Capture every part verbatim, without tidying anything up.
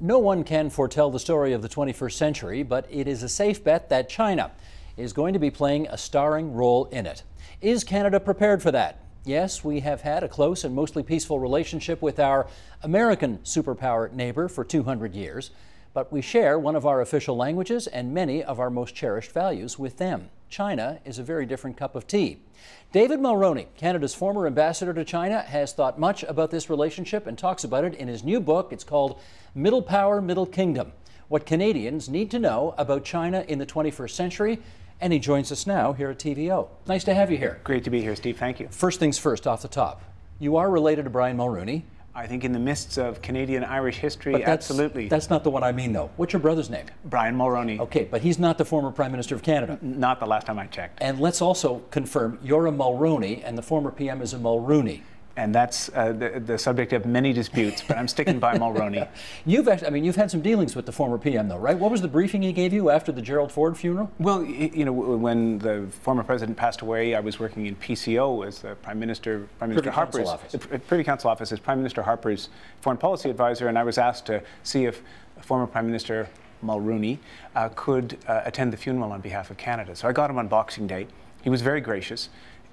No one can foretell the story of the twenty-first century, but it is a safe bet that China is going to be playing a starring role in it. Is Canada prepared for that? Yes, we have had a close and mostly peaceful relationship with our American superpower neighbor for two hundred years, but we share one of our official languages and many of our most cherished values with them. China is a very different cup of tea. David Mulroney, Canada's former ambassador to China, has thought much about this relationship and talks about it in his new book. It's called Middle Power, Middle Kingdom: What Canadians Need to Know About China in the twenty-first Century. And he joins us now here at T V O. Nice to have you here. Great to be here, Steve. Thank you. First things first, off the top, you are related to Brian Mulroney. I think in the midst of Canadian-Irish history, but that's, absolutely. That's not the one I mean, though. What's your brother's name? Brian Mulroney. Okay, but he's not the former Prime Minister of Canada. Not the last time I checked. And let's also confirm, you're a Mulroney, and the former P M is a Mulrooney. And that's uh, the, the subject of many disputes, but I'm sticking by Mulroney. You've actually, I mean, you've had some dealings with the former P M, though, right? What was the briefing he gave you after the Gerald Ford funeral? Well, you know, when the former president passed away, I was working in P C O as the Prime Minister, Prime Minister Harper's Privy Council Office, as Prime Minister Harper's foreign policy advisor, and I was asked to see if former Prime Minister Mulroney uh, could uh, attend the funeral on behalf of Canada. So I got him on Boxing Day. He was very gracious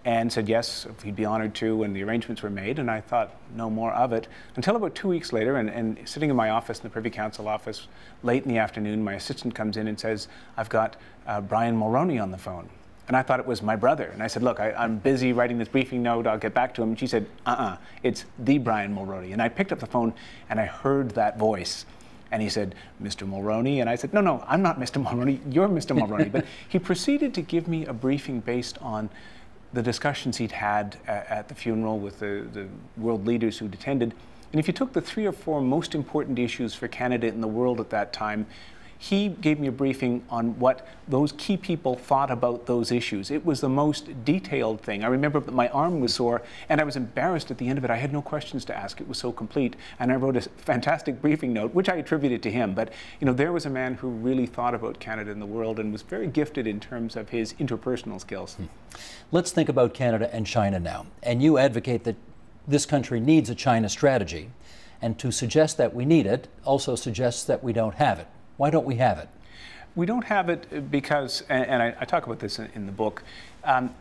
and said yes, he'd be honored to, when the arrangements were made, and I thought no more of it. Until about two weeks later, and, and sitting in my office, in the Privy Council office, late in the afternoon, my assistant comes in and says, I've got uh, Brian Mulroney on the phone. And I thought it was my brother. And I said, look, I, I'm busy writing this briefing note, I'll get back to him. And she said, uh-uh, it's the Brian Mulroney. And I picked up the phone, and I heard that voice. And he said, Mister Mulroney. And I said, no, no, I'm not Mister Mulroney, you're Mister Mulroney. But he proceeded to give me a briefing based on the discussions he'd had uh, at the funeral with the, the world leaders who'd attended. And if you took the three or four most important issues for Canada in the world at that time, he gave me a briefing on what those key people thought about those issues. It was the most detailed thing. I remember that my arm was sore, and I was embarrassed at the end of it. I had no questions to ask. It was so complete. And I wrote a fantastic briefing note, which I attributed to him. But, you know, there was a man who really thought about Canada and the world and was very gifted in terms of his interpersonal skills. Hmm. Let's think about Canada and China now. And you advocate that this country needs a China strategy. And to suggest that we need it also suggests that we don't have it. Why don't we have it? We don't have it because, and, and I, I talk about this in, in the book, um,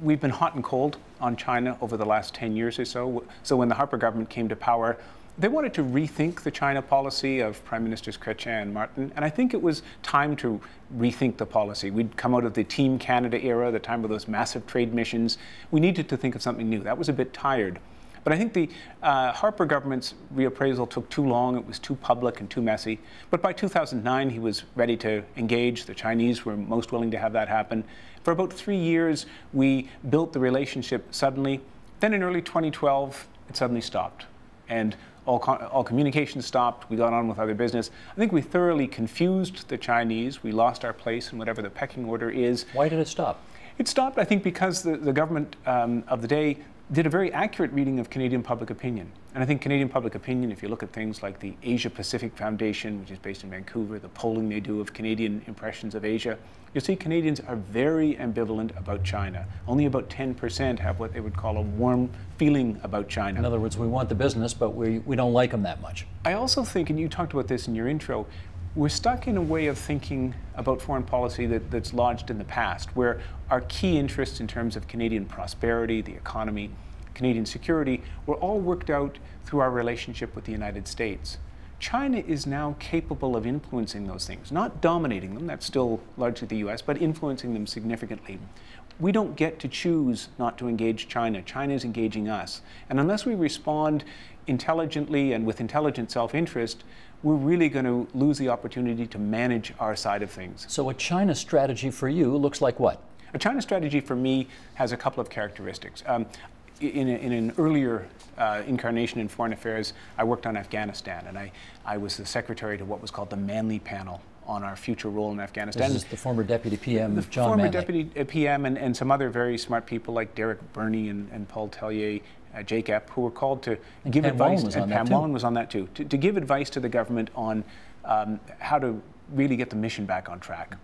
we've been hot and cold on China over the last ten years or so. So when the Harper government came to power, they wanted to rethink the China policy of Prime Ministers Chrétien and Martin, and I think it was time to rethink the policy. We'd come out of the Team Canada era, the time of those massive trade missions. We needed to think of something new. That was a bit tired. But I think the uh, Harper government's reappraisal took too long. It was too public and too messy. But by two thousand nine, he was ready to engage. The Chinese were most willing to have that happen. For about three years, we built the relationship suddenly. Then in early twenty twelve, it suddenly stopped. And all, all communication stopped. We got on with other business. I think we thoroughly confused the Chinese. We lost our place in whatever the pecking order is. Why did it stop? It stopped, I think, because the, the government um, of the day did a very accurate reading of Canadian public opinion. And I think Canadian public opinion, if you look at things like the Asia Pacific Foundation, which is based in Vancouver, the polling they do of Canadian impressions of Asia, you'll see Canadians are very ambivalent about China. Only about ten percent have what they would call a warm feeling about China. In other words, we want the business, but we, we don't like them that much. I also think, and you talked about this in your intro, we're stuck in a way of thinking about foreign policy that, that's lodged in the past, where our key interests in terms of Canadian prosperity, the economy, Canadian security, were all worked out through our relationship with the United States. China is now capable of influencing those things, not dominating them, that's still largely the U S, but influencing them significantly. We don't get to choose not to engage China. China is engaging us. And unless we respond intelligently and with intelligent self-interest, we're really going to lose the opportunity to manage our side of things. So a China strategy for you looks like what? A China strategy for me has a couple of characteristics. Um, in, a, in an earlier uh, incarnation in foreign affairs, I worked on Afghanistan, and I, I was the secretary to what was called the Manley Panel on our future role in Afghanistan. This is the former deputy P M, the John Manley. The former deputy P M and, and some other very smart people like Derek Burney and, and Paul Tellier, Uh, Jake Epp, who were called to and give Pam advice, and Pam Wallen was on that too, to, to give advice to the government on um, how to really get the mission back on track.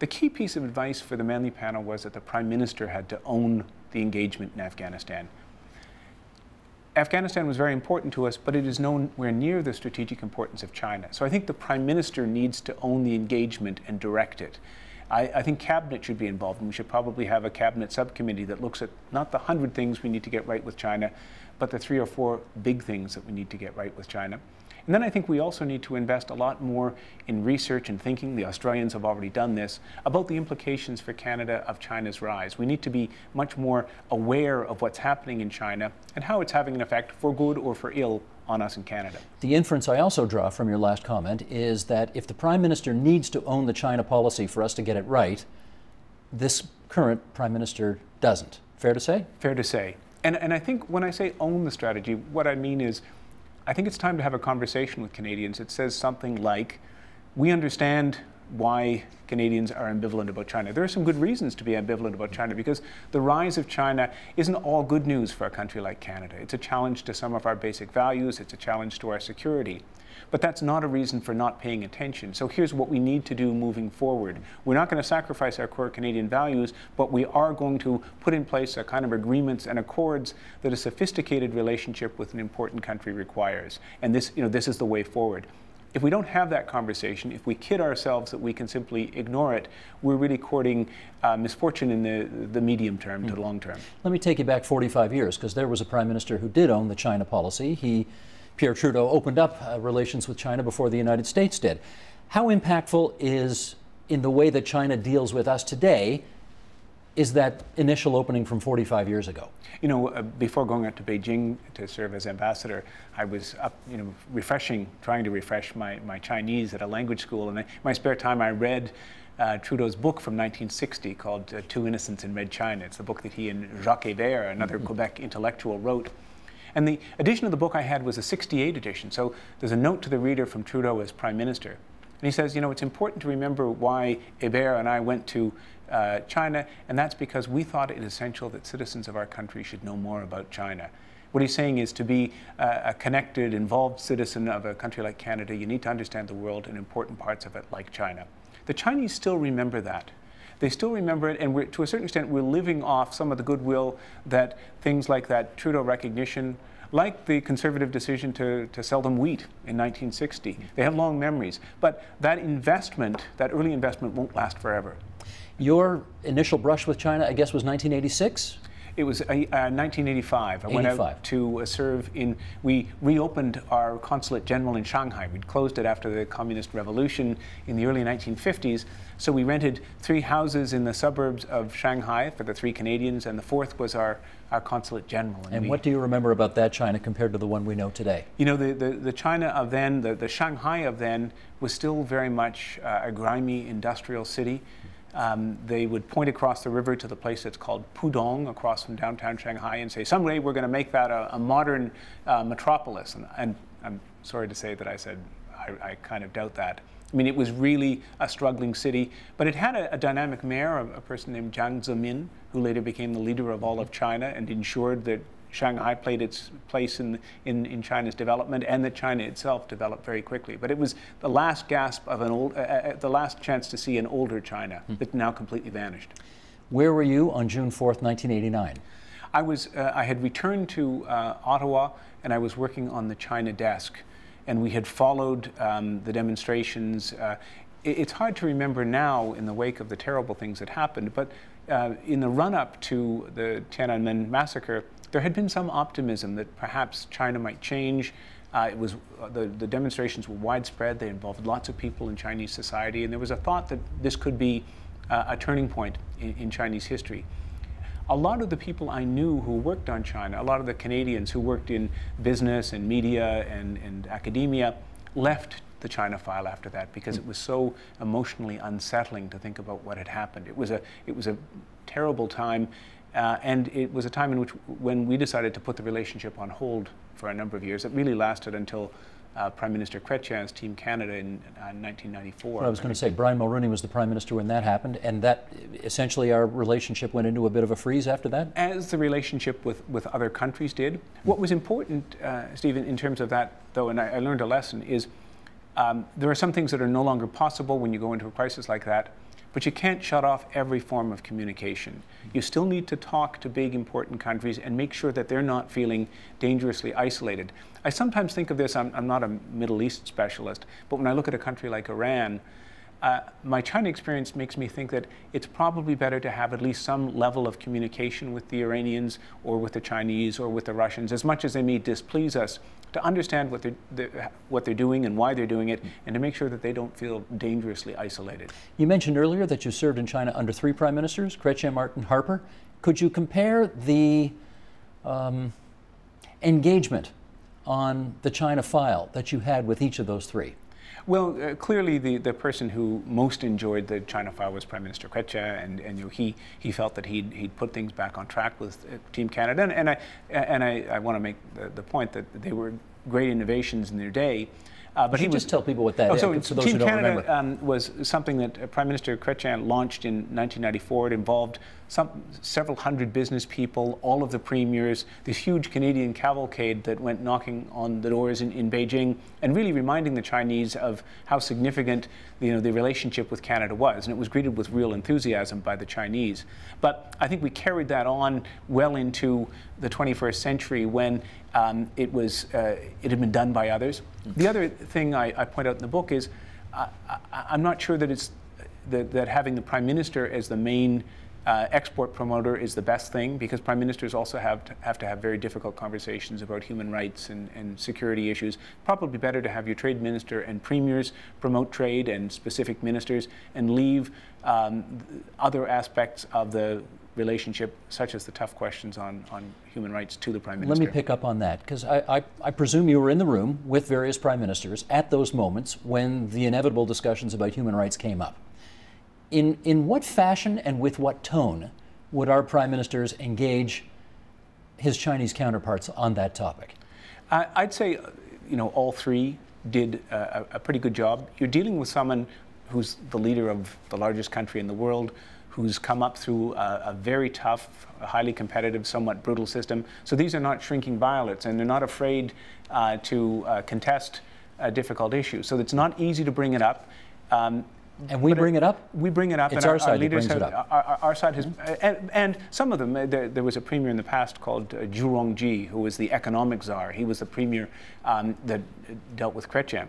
The key piece of advice for the Manley Panel was that the Prime Minister had to own the engagement in Afghanistan. Afghanistan was very important to us, but it is nowhere near the strategic importance of China. So I think the Prime Minister needs to own the engagement and direct it. I, I think Cabinet should be involved, and we should probably have a Cabinet subcommittee that looks at not the hundred things we need to get right with China, but the three or four big things that we need to get right with China. And then I think we also need to invest a lot more in research and thinking, the Australians have already done this, about the implications for Canada of China's rise. We need to be much more aware of what's happening in China and how it's having an effect, for good or for ill, on us in Canada. The inference I also draw from your last comment is that if the Prime Minister needs to own the China policy for us to get it right, this current Prime Minister doesn't. Fair to say? Fair to say. And, and I think when I say own the strategy, what I mean is, I think it's time to have a conversation with Canadians that says something like, we understand why Canadians are ambivalent about China. There are some good reasons to be ambivalent about China, because the rise of China isn't all good news for a country like Canada. It's a challenge to some of our basic values. It's a challenge to our security. But that's not a reason for not paying attention. So here's what we need to do moving forward. We're not going to sacrifice our core Canadian values, but we are going to put in place a kind of agreements and accords that a sophisticated relationship with an important country requires. And this, you know, this is the way forward. If we don't have that conversation, if we kid ourselves that we can simply ignore it, we're really courting uh, misfortune in the, the medium term mm. to the long term. Let me take you back forty-five years, because there was a Prime Minister who did own the China policy. He, Pierre Trudeau, opened up uh, relations with China before the United States did. How impactful is, in the way that China deals with us today, is that initial opening from forty-five years ago? You know, uh, before going out to Beijing to serve as ambassador, I was up, you know, refreshing, trying to refresh my, my Chinese at a language school. And in my spare time, I read uh, Trudeau's book from nineteen sixty called uh, Two Innocents in Red China. It's the book that he and Jacques Hébert, another mm-hmm. Quebec intellectual, wrote. And the edition of the book I had was a sixty-eight edition. So there's a note to the reader from Trudeau as Prime Minister. And he says, you know, it's important to remember why Hébert and I went to uh, China, and that's because we thought it essential that citizens of our country should know more about China. What he's saying is, to be uh, a connected, involved citizen of a country like Canada, you need to understand the world and important parts of it, like China. The Chinese still remember that. They still remember it, and we're, to a certain extent, we're living off some of the goodwill that things like that Trudeau recognition, like the Conservative decision to, to sell them wheat in nineteen sixty. They have long memories. But that investment, that early investment, won't last forever. Your initial brush with China, I guess, was nineteen eighty-six? It was uh, uh, nineteen eighty-five. I eighty-five. Went out to uh, serve in, we reopened our consulate general in Shanghai. We'd closed it after the Communist Revolution in the early nineteen fifties. So we rented three houses in the suburbs of Shanghai for the three Canadians, and the fourth was our, our consulate general. And, and we, what do you remember about that China compared to the one we know today? You know, the, the, the China of then, the, the Shanghai of then, was still very much uh, a grimy industrial city. Um, they would point across the river to the place that's called Pudong, across from downtown Shanghai, and say, someday we're going to make that a, a modern uh, metropolis. And, and I'm sorry to say that I said I, I kind of doubt that. I mean, it was really a struggling city, but it had a, a dynamic mayor, a, a person named Jiang Zemin, who later became the leader of all of China and ensured that Shanghai played its place in, in, in China's development, and that China itself developed very quickly. But it was the last gasp of an old, uh, the last chance to see an older China hmm. that now completely vanished. Where were you on June fourth, nineteen eighty-nine? I was, uh, I had returned to uh, Ottawa, and I was working on the China desk, and we had followed um, the demonstrations. Uh, it, it's hard to remember now in the wake of the terrible things that happened, but uh, in the run-up to the Tiananmen massacre, there had been some optimism that perhaps China might change. Uh, it was, uh, the, the demonstrations were widespread. They involved lots of people in Chinese society. And there was a thought that this could be uh, a turning point in, in Chinese history. A lot of the people I knew who worked on China, a lot of the Canadians who worked in business and media and, and academia, left the China file after that, because it was so emotionally unsettling to think about what had happened. It was a, it was a terrible time. Uh, and it was a time in which, when we decided to put the relationship on hold for a number of years, it really lasted until uh, Prime Minister Chrétien's Team Canada in uh, nineteen ninety-four. Well, I was going to say, Brian Mulroney was the Prime Minister when that happened, and that essentially our relationship went into a bit of a freeze after that? As the relationship with, with other countries did. What was important, uh, Stephen, in terms of that, though, and I, I learned a lesson, is um, there are some things that are no longer possible when you go into a crisis like that. But you can't shut off every form of communication. You still need to talk to big, important countries and make sure that they're not feeling dangerously isolated. I sometimes think of this, I'm, I'm not a Middle East specialist, but when I look at a country like Iran, uh, my China experience makes me think that it's probably better to have at least some level of communication with the Iranians or with the Chinese or with the Russians, as much as they may displease us, to understand what they're, they're, what they're doing and why they're doing it, and to make sure that they don't feel dangerously isolated. You mentioned earlier that you served in China under three prime ministers, Chrétien, Martin, Harper. Could you compare the um, engagement on the China file that you had with each of those three? Well, uh, clearly the, the person who most enjoyed the China file was Prime Minister Chrétien, and, and you know, he, he felt that he'd, he'd put things back on track with uh, Team Canada. And, and I, and I, I want to make the, the point that they were great innovations in their day. Uh, but he was, just tell people what that oh, is, so so those Team who don't Canada, remember. Um, was something that uh, Prime Minister Chrétien launched in nineteen ninety-four. It involved some, several hundred business people, all of the premiers, this huge Canadian cavalcade that went knocking on the doors in, in Beijing, and really reminding the Chinese of how significant you know, the relationship with Canada was. And it was greeted with real enthusiasm by the Chinese. But I think we carried that on well into the twenty-first century when um, it, was, uh, it had been done by others. The other thing I, I point out in the book is uh, I, I'm not sure that it's that, that having the prime minister as the main uh, export promoter is the best thing, because prime ministers also have to have, to have very difficult conversations about human rights and, and security issues. Probably better to have your trade minister and premiers promote trade and specific ministers, and leave um, other aspects of the relationship, such as the tough questions on, on human rights, to the Prime Minister. Let me pick up on that, because I, I, I presume you were in the room with various Prime Ministers at those moments when the inevitable discussions about human rights came up. In, in what fashion and with what tone would our Prime Ministers engage his Chinese counterparts on that topic? I, I'd say, you know, all three did a, a pretty good job. You're dealing with someone who's the leader of the largest country in the world, who's come up through a, a very tough, highly competitive, somewhat brutal system. So these are not shrinking violets, and they're not afraid uh, to uh, contest a difficult issue. So it's not easy to bring it up. Um, and we bring it, it up? We bring it up. It's and our, our side our leaders brings have, it up. Our, our, our side has, mm-hmm. and, and some of them, there, there was a premier in the past called uh, Zhu Rongji, who was the economic czar. He was the premier um, that dealt with Chrétien.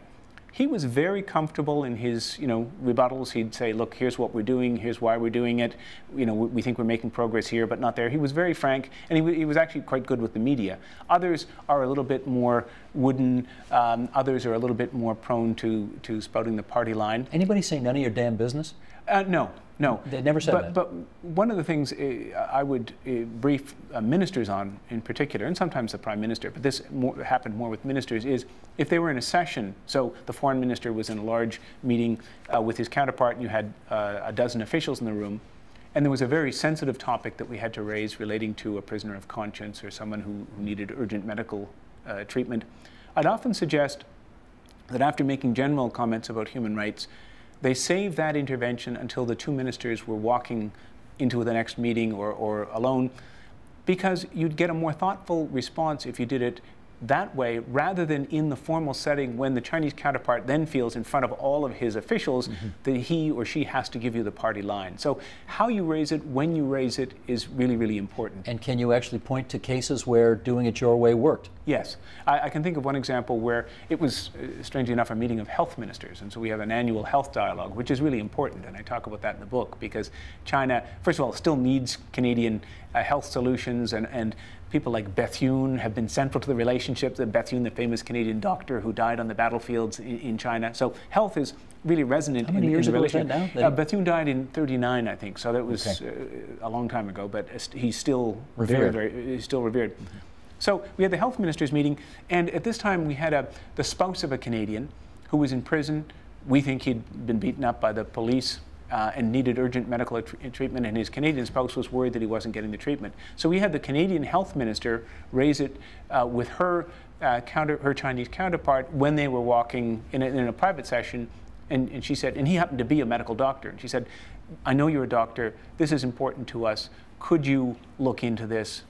He was very comfortable in his, you know, rebuttals. He'd say, look, here's what we're doing, here's why we're doing it. You know, we, we think we're making progress here, but not there. He was very frank, and he, he was actually quite good with the media. Others are a little bit more wooden. Um, others are a little bit more prone to, to spouting the party line. Anybody say none of your damn business? Uh, no, no. They never said but, that. But one of the things uh, I would uh, brief uh, ministers on in particular, and sometimes the prime minister, but this more, happened more with ministers, is if they were in a session, so the foreign minister was in a large meeting uh, with his counterpart, and you had uh, a dozen officials in the room, and there was a very sensitive topic that we had to raise relating to a prisoner of conscience or someone who, who needed urgent medical uh, treatment. I'd often suggest that after making general comments about human rights, they saved that intervention until the two ministers were walking into the next meeting or, or alone, because you'd get a more thoughtful response if you did it that way, rather than in the formal setting when the Chinese counterpart then feels in front of all of his officials mm-hmm. that he or she has to give you the party line. So how you raise it, when you raise it, is really, really important. And can you actually point to cases where doing it your way worked? Yes. I, I can think of one example where it was, uh, strangely enough, a meeting of health ministers. And so we have an annual health dialogue, which is really important. And I talk about that in the book, because China, first of all, still needs Canadian uh, health solutions, and, and people like Bethune have been central to the relationship. The Bethune, the famous Canadian doctor who died on the battlefields in, in China. So health is really resonant. How many in, years in the ago relationship. Was that now? Uh, Bethune died in thirty-nine, I think. So that was okay. uh, a long time ago. But uh, he's still revered. Very, very, he's still revered. Mm-hmm. So we had the health ministers meeting, and at this time we had a the spouse of a Canadian who was in prison. We think he'd been beaten up by the police. Uh, and needed urgent medical treatment, and his Canadian spouse was worried that he wasn't getting the treatment. So we had the Canadian health minister raise it uh, with her uh, counter, her Chinese counterpart when they were walking in a, in a private session, and, and she said, and he happened to be a medical doctor, and she said, I know you're a doctor, this is important to us, could you look into this?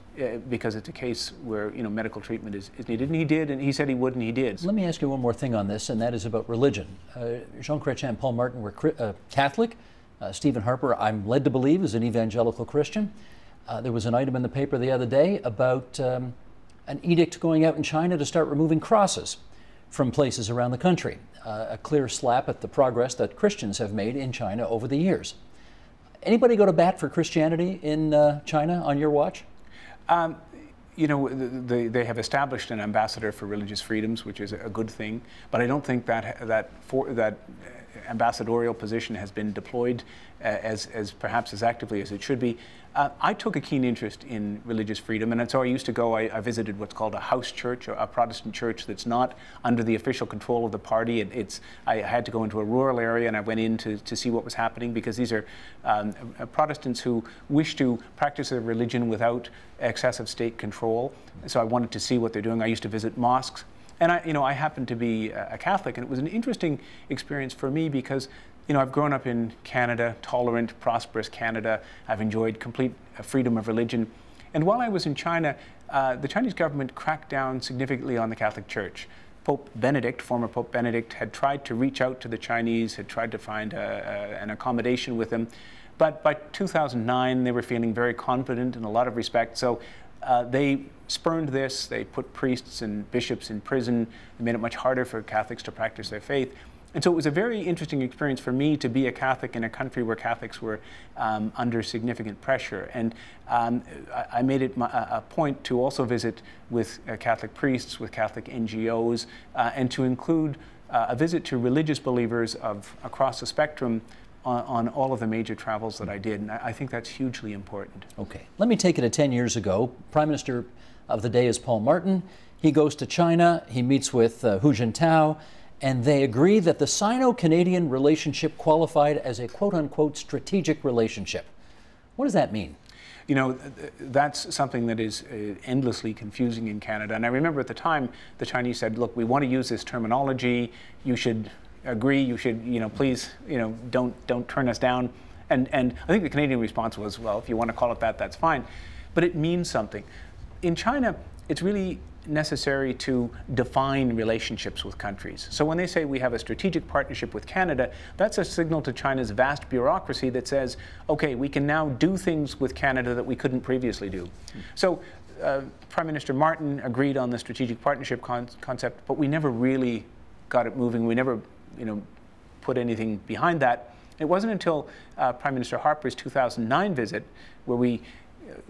Because it's a case where, you know, medical treatment is, is needed. And he did, and he said he would, and he did. Let me ask you one more thing on this, and that is about religion. Uh, Jean Chrétien and Paul Martin were uh, Catholic. Uh, Stephen Harper, I'm led to believe, is an evangelical Christian. Uh, there was an item in the paper the other day about um, an edict going out in China to start removing crosses from places around the country, uh, a clear slap at the progress that Christians have made in China over the years. Anybody go to bat for Christianity in uh, China on your watch? Um, you know, they, they have established an ambassador for religious freedoms, which is a good thing, but I don't think that, that, for, that ambassadorial position has been deployed uh, as, as perhaps as actively as it should be. Uh, I took a keen interest in religious freedom, and so I used to go, I, I visited what's called a house church, a, a Protestant church that's not under the official control of the party. It, it's, I had to go into a rural area, and I went in to, to see what was happening, because these are um, Protestants who wish to practice their religion without excessive state control. So I wanted to see what they're doing. I used to visit mosques. And I, you know, I happen to be a Catholic, and it was an interesting experience for me because, you know, I've grown up in Canada, tolerant, prosperous Canada. I've enjoyed complete freedom of religion. And while I was in China, uh, the Chinese government cracked down significantly on the Catholic Church. Pope Benedict, former Pope Benedict, had tried to reach out to the Chinese, had tried to find a, a, an accommodation with them. But by two thousand nine, they were feeling very confident in a lot of respect. So uh, they spurned this. They put priests and bishops in prison. They made it much harder for Catholics to practice their faith. And so it was a very interesting experience for me to be a Catholic in a country where Catholics were um, under significant pressure. And um, I made it my, a point to also visit with uh, Catholic priests, with Catholic N G Os, uh, and to include uh, a visit to religious believers of across the spectrum on, on all of the major travels that I did. And I think that's hugely important. Okay. Let me take it to ten years ago. Prime Minister of the day is Paul Martin. He goes to China, he meets with uh, Hu Jintao, and they agree that the Sino-Canadian relationship qualified as a quote-unquote strategic relationship. What does that mean? You know, that's something that is endlessly confusing in Canada. And I remember at the time the Chinese said, look, we want to use this terminology. You should agree. You should, you know, please, you know, don't, don't turn us down. And, and I think the Canadian response was, well, if you want to call it that, that's fine. But it means something. In China, it's really necessary to define relationships with countries. So when they say we have a strategic partnership with Canada, that's a signal to China's vast bureaucracy that says, okay, we can now do things with Canada that we couldn't previously do. Mm-hmm. So uh, Prime Minister Martin agreed on the strategic partnership con concept, but we never really got it moving. We never, you know, put anything behind that. It wasn't until uh, Prime Minister Harper's two thousand nine visit where we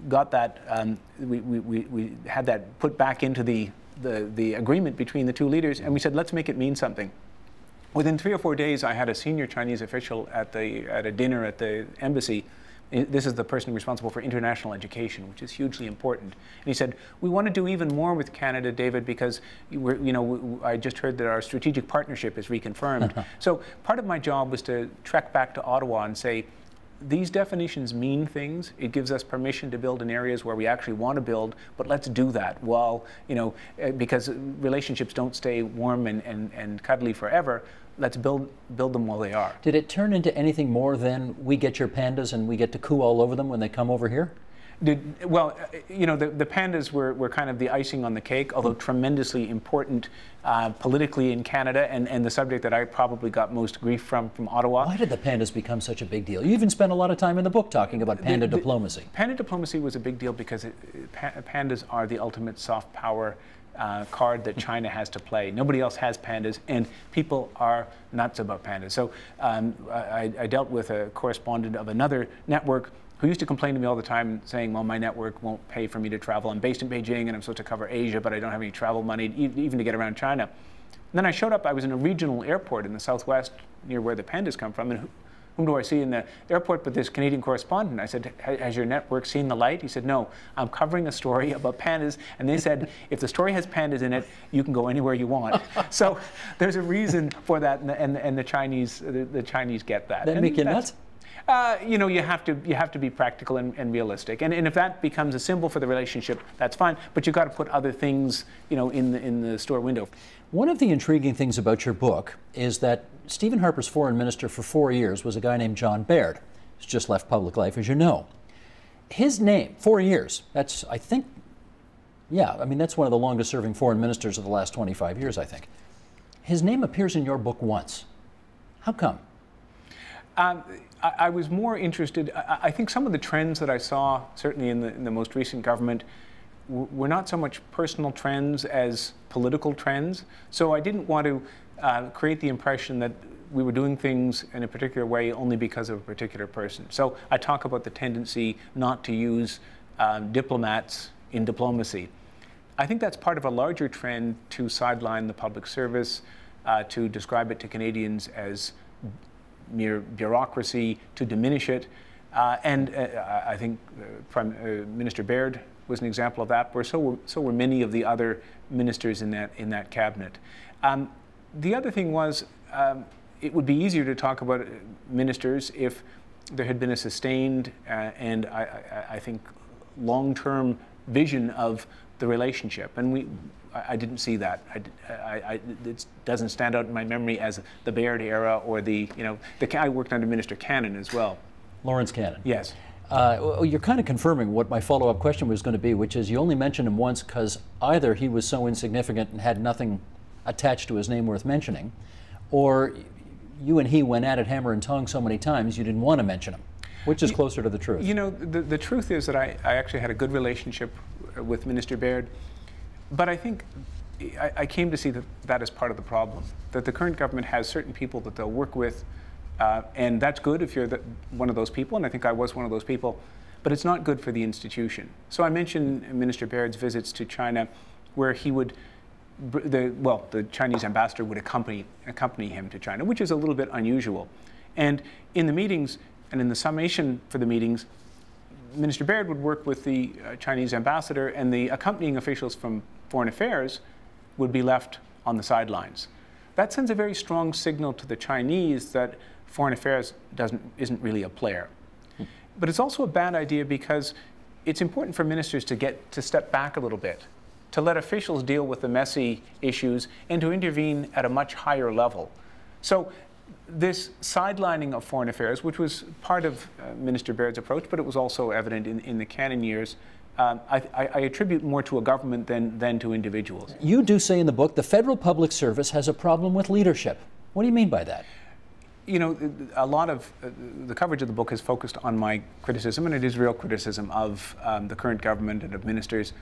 got that, um, we, we, we had that put back into the, the, the agreement between the two leaders, and we said, let's make it mean something. Within three or four days, I had a senior Chinese official at, the, at a dinner at the embassy. This is the person responsible for international education, which is hugely important. And he said, we want to do even more with Canada, David, because we're, you know, I just heard that our strategic partnership is reconfirmed. So part of my job was to trek back to Ottawa and say, these definitions mean things. It gives us permission to build in areas where we actually want to build, but let's do that while, you know, because relationships don't stay warm and, and, and cuddly forever. Let's build, build them while they are. Did it turn into anything more than we get your pandas and we get to coo all over them when they come over here? Did, well, you know, the, the pandas were, were kind of the icing on the cake, although tremendously important uh, politically in Canada, and, and the subject that I probably got most grief from from Ottawa. Why did the pandas become such a big deal? You even spent a lot of time in the book talking about panda the, the, diplomacy. Panda diplomacy was a big deal because it, pa pandas are the ultimate soft power Uh, card that China has to play. Nobody else has pandas, and people are nuts about pandas. So um, I, I dealt with a correspondent of another network who used to complain to me all the time saying, well, my network won't pay for me to travel. I'm based in Beijing, and I'm supposed to cover Asia, but I don't have any travel money, even to get around China. And then I showed up. I was in a regional airport in the Southwest near where the pandas come from, and whom do I see in the airport but this Canadian correspondent? I said, has your network seen the light? He said, no, I'm covering a story about pandas. And they said, if the story has pandas in it, you can go anywhere you want. So there's a reason for that, and the, and, and the Chinese the, the Chinese get that. That make you nuts? Uh, you know, you have to you have to be practical and, and realistic, and, and if that becomes a symbol for the relationship, that's fine. But you've got to put other things, you know, in the in the store window. One of the intriguing things about your book is that Stephen Harper's foreign minister for four years was a guy named John Baird, who's just left public life, as you know. His name, four years. That's I think, yeah. I mean, that's one of the longest-serving foreign ministers of the last twenty-five years, I think. His name appears in your book once. How come? Um, I, I was more interested, I, I think some of the trends that I saw, certainly in the, in the most recent government, w were not so much personal trends as political trends. So I didn't want to uh, create the impression that we were doing things in a particular way only because of a particular person. So I talk about the tendency not to use uh, diplomats in diplomacy. I think that's part of a larger trend to sideline the public service, uh, to describe it to Canadians as mere bureaucracy, to diminish it. Uh, and uh, I think uh, Prime uh, Minister Baird was an example of that, where so were, so were many of the other ministers in that, in that cabinet. Um, the other thing was, um, it would be easier to talk about ministers if there had been a sustained uh, and, I, I, I think, long-term vision of the relationship. And we, I, I didn't see that. I, I, I, it doesn't stand out in my memory as the Baird era or the, you know, the, I worked under Minister Cannon as well. Lawrence Cannon. Yes. Uh, well, you're kind of confirming what my follow-up question was going to be, which is you only mentioned him once because either he was so insignificant and had nothing attached to his name worth mentioning, or you and he went at it hammer and tongue so many times you didn't want to mention him, which is closer to the truth. You know, the, the truth is that I, I actually had a good relationship with Minister Baird, but I think I, I came to see that that is part of the problem, that the current government has certain people that they'll work with, uh, and that's good if you're the, one of those people, and I think I was one of those people, but it's not good for the institution. So I mentioned Minister Baird's visits to China, where he would The, well, the Chinese ambassador would accompany, accompany him to China, which is a little bit unusual. And in the meetings, and in the summation for the meetings, Minister Baird would work with the uh, Chinese ambassador, and the accompanying officials from Foreign Affairs would be left on the sidelines. That sends a very strong signal to the Chinese that Foreign Affairs doesn't, isn't really a player. Hmm. But it's also a bad idea because it's important for ministers to get to step back a little bit, to let officials deal with the messy issues and to intervene at a much higher level. So this sidelining of foreign affairs, which was part of uh, Minister Baird's approach, but it was also evident in, in the Cannon years, um, I, I, I attribute more to a government than, than to individuals. You do say in the book, the federal public service has a problem with leadership. What do you mean by that? You know, a lot of uh, the coverage of the book is focused on my criticism, and it is real criticism of um, the current government and of ministers.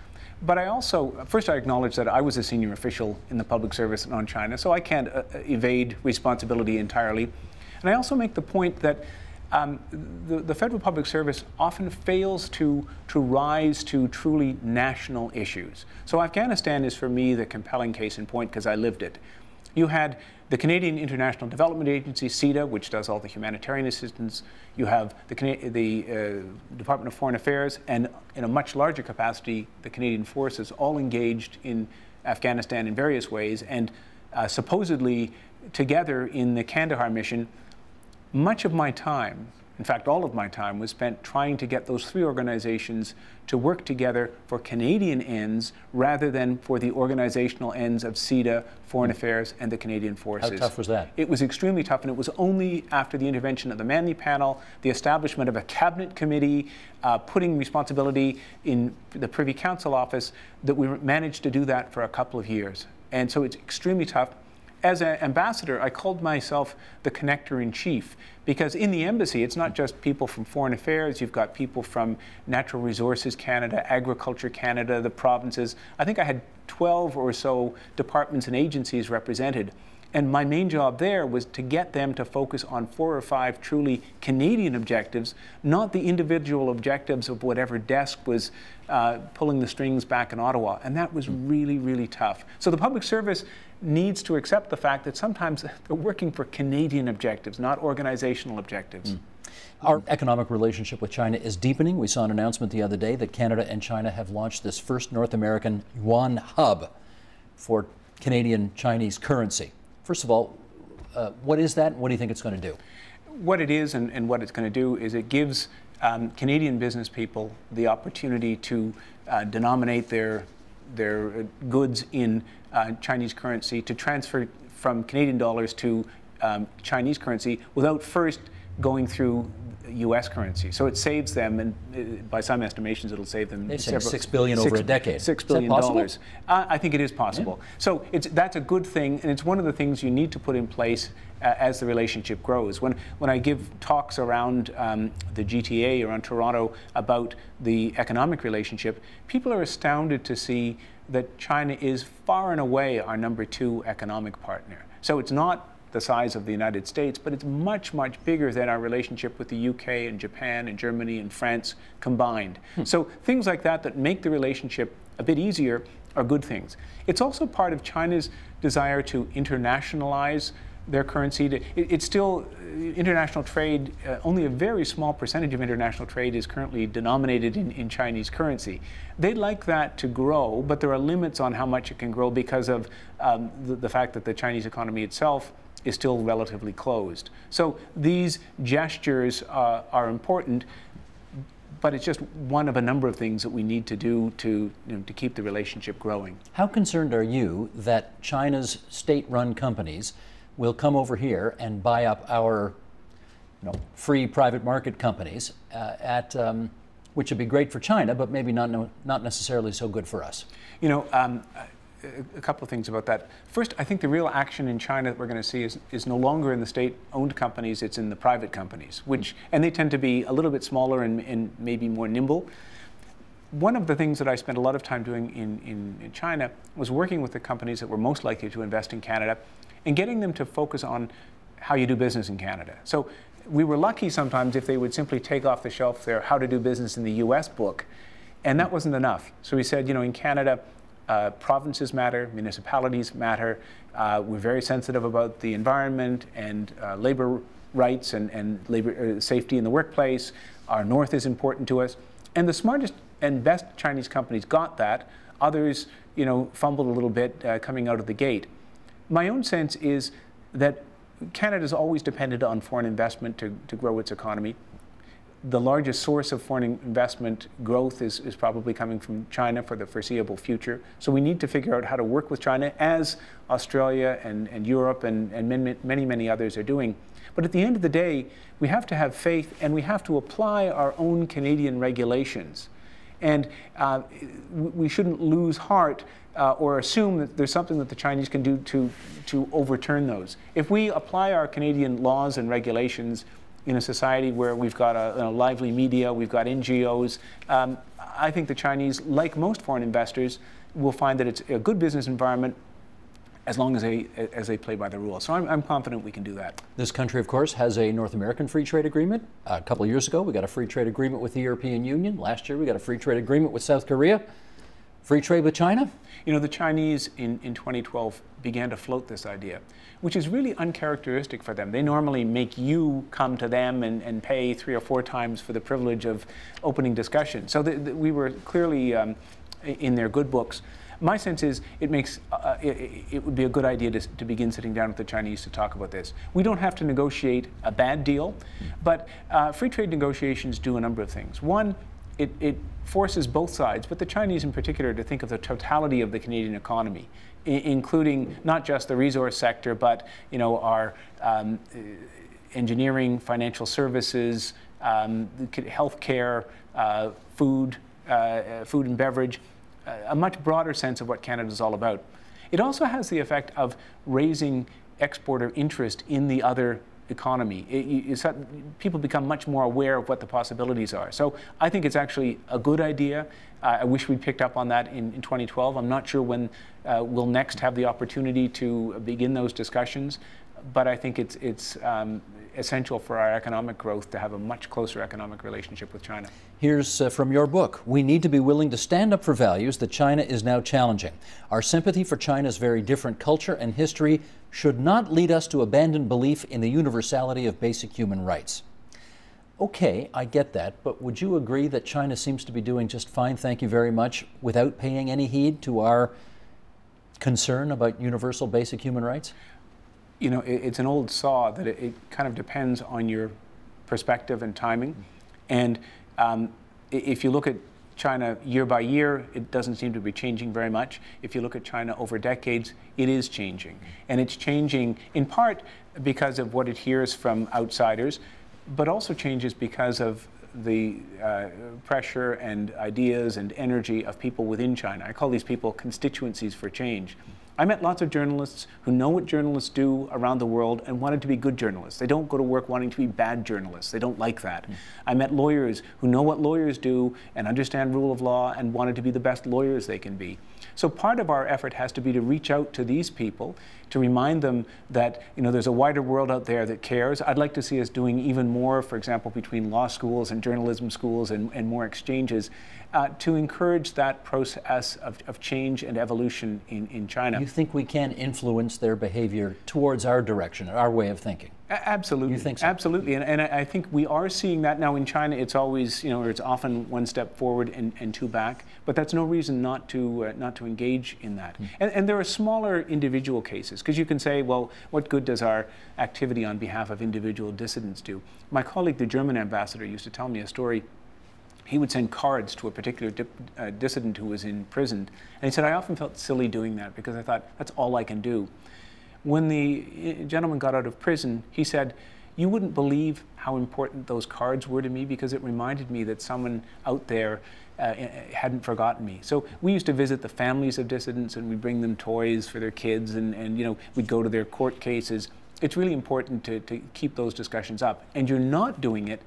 But I also, first I acknowledge that I was a senior official in the public service and on China, so I can't uh, evade responsibility entirely. And I also make the point that um, the, the federal public service often fails to, to rise to truly national issues. So Afghanistan is for me the compelling case in point because I lived it. You had the Canadian International Development Agency, CIDA, which does all the humanitarian assistance. You have the, Cana the uh, Department of Foreign Affairs, and in a much larger capacity, the Canadian forces, all engaged in Afghanistan in various ways, and uh, supposedly together in the Kandahar mission. Much of my time, in fact, all of my time, was spent trying to get those three organizations to work together for Canadian ends rather than for the organizational ends of CIDA, Foreign Affairs, and the Canadian Forces. How tough was that? It was extremely tough, and it was only after the intervention of the Manley Panel, the establishment of a cabinet committee, uh, putting responsibility in the Privy Council office, that we managed to do that for a couple of years. And so it's extremely tough. As an ambassador, I called myself the connector-in-chief, because in the embassy, it's not just people from Foreign Affairs. You've got people from Natural Resources Canada, Agriculture Canada, the provinces. I think I had twelve or so departments and agencies represented. And my main job there was to get them to focus on four or five truly Canadian objectives, not the individual objectives of whatever desk was uh, pulling the strings back in Ottawa. And that was really, really tough. So the public service needs to accept the fact that sometimes they're working for Canadian objectives, not organizational objectives. Mm. Our economic relationship with China is deepening. We saw an announcement the other day that Canada and China have launched this first North American yuan hub for Canadian Chinese currency. First of all, uh, what is that and what do you think it's going to do? What it is and, and what it's going to do is it gives um, Canadian business people the opportunity to uh, denominate their their goods in uh, Chinese currency, to transfer from Canadian dollars to um, Chinese currency without first going through U S currency. So it saves them, and by some estimations, it'll save them they several, six billion six, over a decade. Six billion dollars. Uh, I think it is possible. Yeah. So it's, that's a good thing, and it's one of the things you need to put in place uh, as the relationship grows. When when I give talks around um, the G T A around Toronto about the economic relationship, people are astounded to see that China is far and away our number two economic partner. So it's not the size of the United States, but it's much, much bigger than our relationship with the U K and Japan and Germany and France combined. Hmm. So things like that that make the relationship a bit easier are good things. It's also part of China's desire to internationalize their currency. To, it, it's still international trade, uh, only a very small percentage of international trade is currently denominated in, in Chinese currency. They'd like that to grow, but there are limits on how much it can grow because of um, the, the fact that the Chinese economy itself is still relatively closed. So these gestures uh, are important, but it's just one of a number of things that we need to do to, you know, to keep the relationship growing. How concerned are you that China's state-run companies will come over here and buy up our you know, free private market companies, uh, at, um, which would be great for China, but maybe not, no, not necessarily so good for us? You know. Um, A couple of things about that. First, I think the real action in China that we're going to see is, is no longer in the state-owned companies, it's in the private companies, which, and they tend to be a little bit smaller and, and maybe more nimble. One of the things that I spent a lot of time doing in, in, in China was working with the companies that were most likely to invest in Canada and getting them to focus on how you do business in Canada. So we were lucky sometimes if they would simply take off the shelf their How to Do Business in the U S book, and that wasn't enough. So we said, you know, in Canada, Uh, provinces matter, municipalities matter, uh, we're very sensitive about the environment and uh, labor rights and, and labor uh, safety in the workplace. Our north is important to us. And the smartest and best Chinese companies got that. Others, you know, fumbled a little bit uh, coming out of the gate. My own sense is that Canada's always depended on foreign investment to, to grow its economy. The largest source of foreign investment growth is, is probably coming from China for the foreseeable future. So we need to figure out how to work with China, as Australia and, and Europe and, and many, many, many others are doing. But at the end of the day, we have to have faith and we have to apply our own Canadian regulations. And uh, we shouldn't lose heart uh, or assume that there's something that the Chinese can do to, to overturn those. If we apply our Canadian laws and regulations in a society where we've got a, a lively media, we've got N G Os. Um, I think the Chinese, like most foreign investors, will find that it's a good business environment as long as they, as they play by the rules. So I'm, I'm confident we can do that. This country, of course, has a North American free trade agreement. A couple of years ago, we got a free trade agreement with the European Union. Last year, we got a free trade agreement with South Korea. Free trade with China? You know, the Chinese in, in twenty twelve began to float this idea, which is really uncharacteristic for them. They normally make you come to them and, and pay three or four times for the privilege of opening discussion. So the, the, we were clearly um, in their good books. My sense is it makes uh, it, it would be a good idea to, to begin sitting down with the Chinese to talk about this. We don't have to negotiate a bad deal, but uh, free trade negotiations do a number of things. One, It, it forces both sides, but the Chinese in particular, to think of the totality of the Canadian economy, I including not just the resource sector, but you know our um, engineering, financial services, um, healthcare, uh, food, uh, food and beverage, uh, a much broader sense of what Canada is all about. It also has the effect of raising exporter interest in the other economy. It, it's, people become much more aware of what the possibilities are. So I think it's actually a good idea. Uh, I wish we'd picked up on that in, in twenty twelve. I'm not sure when uh, we'll next have the opportunity to begin those discussions, but I think it's, it's um, essential for our economic growth to have a much closer economic relationship with China. Here's uh, from your book. We need to be willing to stand up for values that China is now challenging. Our sympathy for China's very different culture and history should not lead us to abandon belief in the universality of basic human rights. Okay, I get that, but would you agree that China seems to be doing just fine, thank you very much, without paying any heed to our concern about universal basic human rights? You know, it's an old saw that it, it kind of depends on your perspective and timing. And um, if you look at China year by year, it doesn't seem to be changing very much. If you look at China over decades, it is changing. And it's changing in part because of what it hears from outsiders, but also changes because of the uh, pressure and ideas and energy of people within China. I call these people constituencies for change. I met lots of journalists who know what journalists do around the world and wanted to be good journalists. They don't go to work wanting to be bad journalists. They don't like that. Mm. I met lawyers who know what lawyers do and understand rule of law and wanted to be the best lawyers they can be. So part of our effort has to be to reach out to these people, to remind them that, you know, there's a wider world out there that cares. I'd like to see us doing even more, for example, between law schools and journalism schools and, and more exchanges, uh, to encourage that process of, of change and evolution in, in China. You think we can influence their behavior towards our direction, our way of thinking? Absolutely. You think so? Absolutely. And, and I think we are seeing that now in China. It's always, you know, or it's often one step forward and, and two back. But that's no reason not to uh, not to engage in that. Mm. And, and there are smaller individual cases, because you can say, well, what good does our activity on behalf of individual dissidents do? My colleague, the German ambassador, used to tell me a story. He would send cards to a particular dip, uh, dissident who was imprisoned. And he said, I often felt silly doing that because I thought, that's all I can do. When the gentleman got out of prison, he said, you wouldn't believe how important those cards were to me because it reminded me that someone out there uh, hadn't forgotten me. So we used to visit the families of dissidents and we'd bring them toys for their kids and, and you know, we'd go to their court cases. It's really important to, to keep those discussions up. And you're not doing it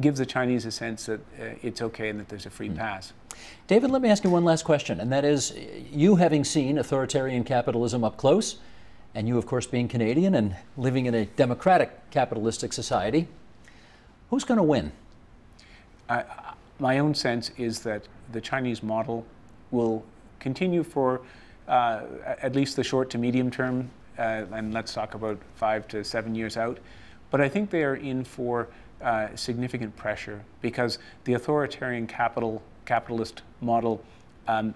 gives the Chinese a sense that uh, it's okay and that there's a free mm. pass. David, let me ask you one last question, and that is, you having seen authoritarian capitalism up close, and you, of course, being Canadian and living in a democratic capitalistic society, who's going to win? Uh, my own sense is that the Chinese model will continue for uh, at least the short to medium term, uh, and let's talk about five to seven years out. But I think they are in for uh, significant pressure because the authoritarian capital, capitalist model um,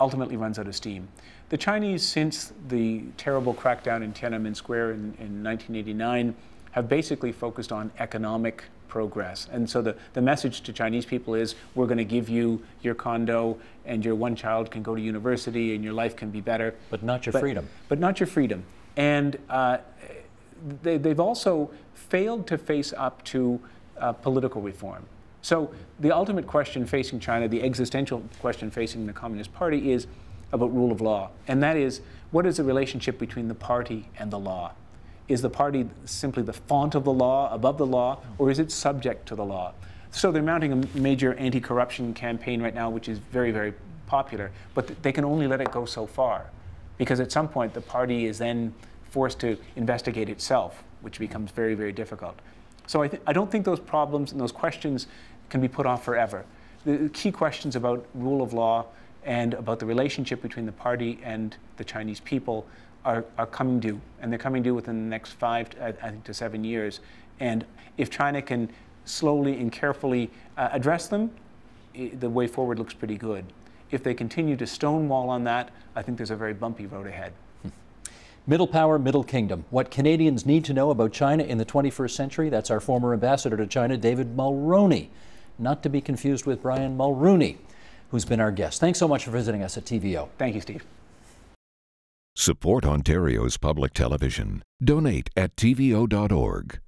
ultimately runs out of steam. The Chinese, since the terrible crackdown in Tiananmen Square in, in nineteen eighty-nine, have basically focused on economic progress. And so the, the message to Chinese people is, we're going to give you your condo, and your one child can go to university, and your life can be better. But not your but, freedom. But not your freedom. And uh, they, they've also failed to face up to uh, political reform. So the ultimate question facing China, the existential question facing the Communist Party is, about rule of law, and that is, what is the relationship between the party and the law? Is the party simply the font of the law, above the law, or is it subject to the law? So they're mounting a major anti-corruption campaign right now, which is very, very popular, but they can only let it go so far, because at some point the party is then forced to investigate itself, which becomes very, very difficult. So I, th I don't think those problems and those questions can be put off forever. The key questions about rule of law and about the relationship between the party and the Chinese people are, are coming due. And they're coming due within the next five, to, I think, to seven years. And if China can slowly and carefully uh, address them, it, the way forward looks pretty good. If they continue to stonewall on that, I think there's a very bumpy road ahead. Middle Power, Middle Kingdom. What Canadians need to know about China in the twenty-first century, that's our former ambassador to China, David Mulroney. Not to be confused with Brian Mulroney, who's been our guest. Thanks so much for visiting us at T V O. Thank you, Steve. Support Ontario's public television. Donate at T V O dot org.